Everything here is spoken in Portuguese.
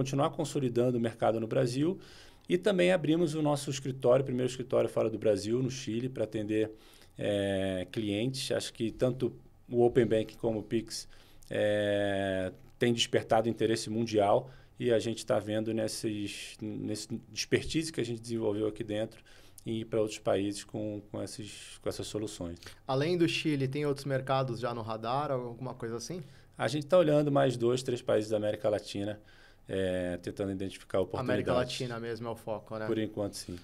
continuar consolidando o mercado no Brasil. E também abrimos o nosso escritório, primeiro escritório fora do Brasil, no Chile, para atender clientes. Acho que tanto o Open Banking como o Pix tem despertado interesse mundial e a gente está vendo nesse expertise que a gente desenvolveu aqui dentro e ir para outros países com essas soluções. Além do Chile, tem outros mercados já no radar, alguma coisa assim? A gente está olhando mais 2, 3 países da América Latina, tentando identificar oportunidades. América Latina mesmo é o foco, né? Por enquanto, sim.